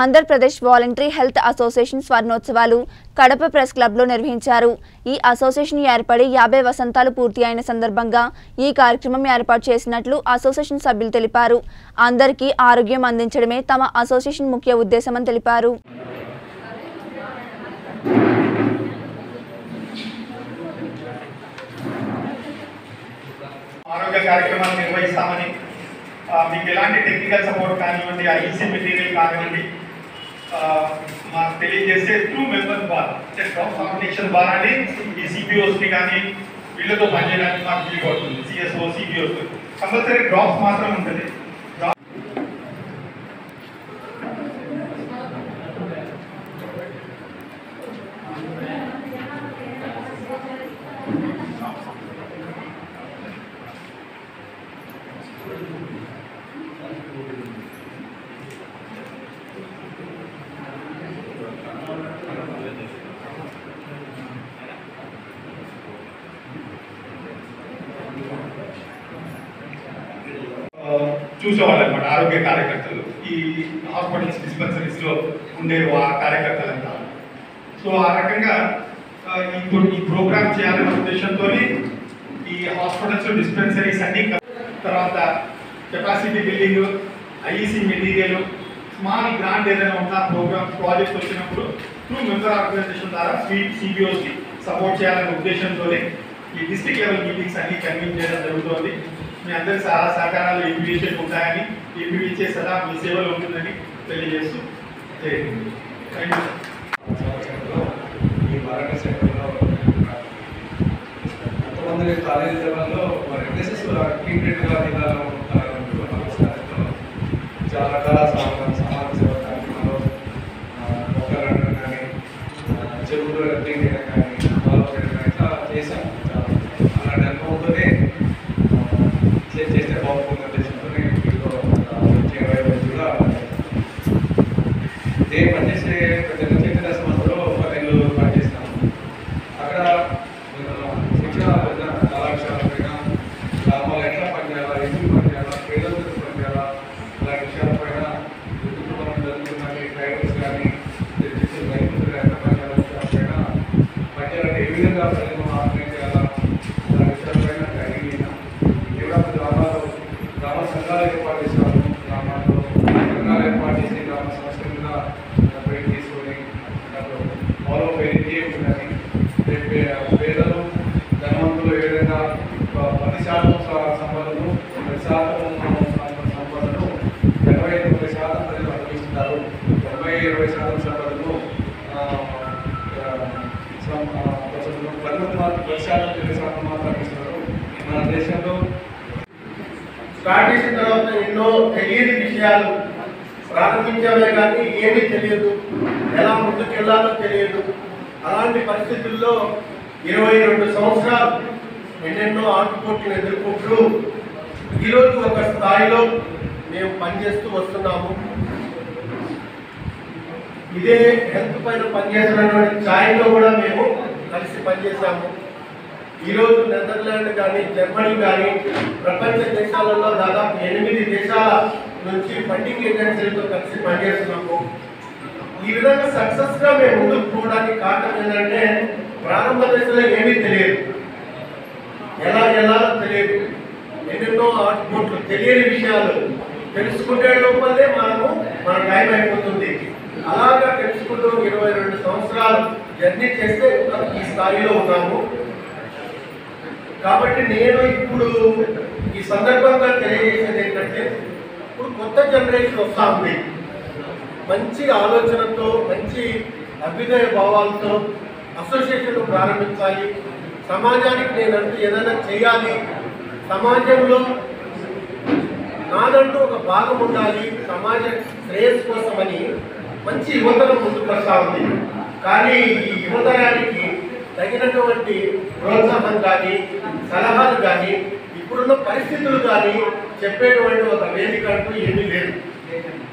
Andhra Pradesh voluntary health association స్వర్ణోత్సవాలు Kadapa press club లో నిర్వహించారు। ఈ అసోసియేషన్ ఏర్పడి 50 వసంతాలు పూర్తయిన సందర్భంగా ఈ కార్యక్రమం ఏర్పాటు చేసినట్లు అసోసియేషన్ సభ్యులు తెలిపారు। అందరికీ ఆరోగ్యం అందించడమే తమ అసోసియేషన్ ముఖ్య ఉద్దేశమని తెలిపారు। ఆరోగ్య కార్యక్రమాన్ని నిర్వహిస్తామని మీకు ఎలాంటి టెక్నికల్ సపోర్ట్ కానివ్వండి ఐసీ మెటీరియల్ కానివ్వండి మాకు తెలియజేస్తే టూ మెంబర్ బార్ అంటే టాప్ కాంబినేషన్ బార్ అని ఈ సిపిఓస్కి కానీ వీళ్ళతో పనిచేయడానికి మాకు వీలు పడుతుంది। సిఎస్ఓ సిపిఓస్ కంపల్సరీ డ్రాప్స్ మాత్రం ఉంటుంది। చూసేవాళ్ళనమాట ఆరోగ్య కార్యకర్తలు ఈ హాస్పిటల్స్ డిస్పెన్సరీస్లో ఉండే కార్యకర్తలంతా। సో ఆ రకంగా ఈ ప్రోగ్రామ్ చేయాలనే ఉద్దేశంతో ఈ హాస్పిటల్స్ డిస్పెన్సరీస్ అన్ని తర్వాత capacity building IEC material small grant ఏదైనా ఉన్న ప్రోగ్రామ్స్ ప్రాజెక్ట్స్ వచ్చినప్పుడు త్రూ మెంబర్ ఆర్గనైజేషన్ ద్వారా సిపిఓస్కి సపోర్ట్ చేయాలనే ఉద్దేశంతో ఈ డిస్ట్రిక్ట్ లెవెల్ మీటింగ్స్ అన్ని కన్వీన్ చేయడం జరుగుతుంది। మీ అందరి సహాయ సహకారాలు ఎంపీడీసీకి ఉంటాయని ఎంపీడీసీ సదా మీ సేవలో ఉంటుందని తెలియజేస్తూ ఈ భారత సెక్టర్లో కొంతమంది కాలేజీ లెవెల్లో మరి ఎన్ఎస్ఎస్ ఇంటిగ్రేట్గా చాలా రకాల సమాజ సేవ కార్యక్రమాలు మొక్కలు కానీ చెరువులు కట్టింగ్ చేయడం కానీ బాగా చేయడం కానీ ఇట్లా చేశాం। అలాంటి అనుభవంతోనే చేస్తే బాగుంటుంది ఉద్దేశంతో కూడా ఇదే పనిచేసే ప్రజల చైతన్య సంస్థలో 10 ఏళ్ళు పనిచేస్తాము। అక్కడ శిక్షణ పైన కళాశాల పైన గ్రామాలు ఎట్లా పనిచేయాలా ఎందుకు పనిచేయాలా పేదల పనిచేయాలా అలాంటి విషయాలపైన ఎందుకు మనం జరుగుతుందని డ్రైవర్స్ కానీ రైతులు ఎట్లా పనిచేయాల విషయాలపైన పనిచేయాలంటే ఏ విధంగా ప్రజలు ఆర్గనైజ్ చేయాలా అలాంటి విషయాలపైన ట్రైనింగ్ గ్రామ సంఘాలు ఏర్పాటు చేశాము। గ్రామాల్లో సంఘాలు ఏర్పాటు చేసి గ్రామ సంస్థలుగా బయట తీసుకొని ఫాలో ఏముందని పేదలు ధనవంతులు ఏ విధంగా 10% సంపదను 10% సంపదను 75% ప్రజలు అనుభవిస్తున్నారు। 20% సంపదను ప్రజలు 10% మాత్రం అనుభవిస్తున్నారు। మన దేశంలో స్టార్ట్ చేసిన తర్వాత ఎన్నో తెలియని విషయాలు ప్రారంభించామే కానీ ఏమీ తెలియదు, ఎలా ముందుకెళ్లాలో తెలియదు। అలాంటి పరిస్థితుల్లో 22 సంవత్సరాలు ఎన్నెన్నో ఆటుపోట్లు ఎదుర్కొంటూ ఈరోజు ఒక స్థాయిలో మేము పనిచేస్తూ వస్తున్నాము। ఇదే హెల్త్ పైన పనిచేసినటువంటి ఛాయిలో కూడా మేము కలిసి పనిచేసాము। ఈరోజు నెదర్లాండ్ కానీ జర్మనీ కానీ ప్రపంచ దేశాలలో దాదాపు 8 దేశాల నుంచి ఫండింగ్ ఏజెన్సీలతో కలిసి పనిచేస్తున్నాము। ఈ విధంగా సక్సెస్గా మేము ముందుకు పోవడానికి కారణం ఏంటంటే ప్రారంభ దశలో ఏమీ తెలియదు, ఎలా ఎలా తెలియదు, ఎన్నెన్నో ఆటుపోట్లు తెలియని విషయాలు తెలుసుకునే లోపలే మన టైం అయిపోతుంది। అలాగా తెలుసుకుంటూ 22 సంవత్సరాలు జర్నీ చేస్తే ఈ స్థాయిలో ఉన్నాము। కాబట్టి నేను ఇప్పుడు ఈ సందర్భంగా తెలియజేసేది ఏంటంటే ఇప్పుడు కొత్త జనరేషన్ వస్తూ ఉంది, మంచి ఆలోచనతో మంచి అభ్యుదయ భావాలతో అసోసియేషన్లు ప్రారంభించాలి, సమాజానికి నేనంటూ ఏదైనా చేయాలి, సమాజంలో నాదంటూ ఒక భాగం ఉండాలి, సమాజ శ్రేయస్సు కోసమని మంచి యువతరం ముందుకు వస్తూ ఉంది। కానీ ఈ యువతరానికి తగినటువంటి ప్రోత్సాహం కానీ సలహాలు కానీ ఇప్పుడున్న పరిస్థితులు కానీ చెప్పేటువంటి ఒక వేదిక అంటూ ఏమీ లేదు।